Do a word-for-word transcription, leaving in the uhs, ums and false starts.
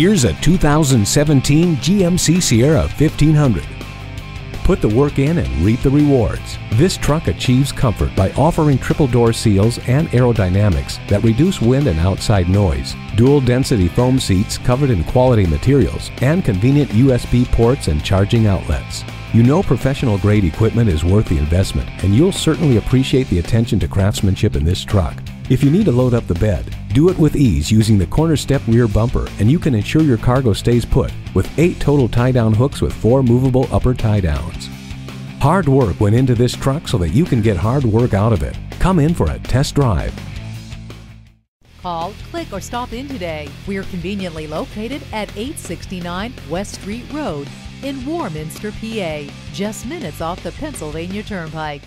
Here's a two thousand seventeen G M C Sierra fifteen hundred. Put the work in and reap the rewards. This truck achieves comfort by offering triple door seals and aerodynamics that reduce wind and outside noise, dual density foam seats covered in quality materials, and convenient U S B ports and charging outlets. You know professional grade equipment is worth the investment, and you'll certainly appreciate the attention to craftsmanship in this truck. If you need to load up the bed, do it with ease using the corner step rear bumper, and you can ensure your cargo stays put with eight total tie-down hooks with four movable upper tie-downs. Hard work went into this truck so that you can get hard work out of it. Come in for a test drive. Call, click, or stop in today. We're conveniently located at eight sixty-nine West Street Road in Warminster, P A, just minutes off the Pennsylvania Turnpike.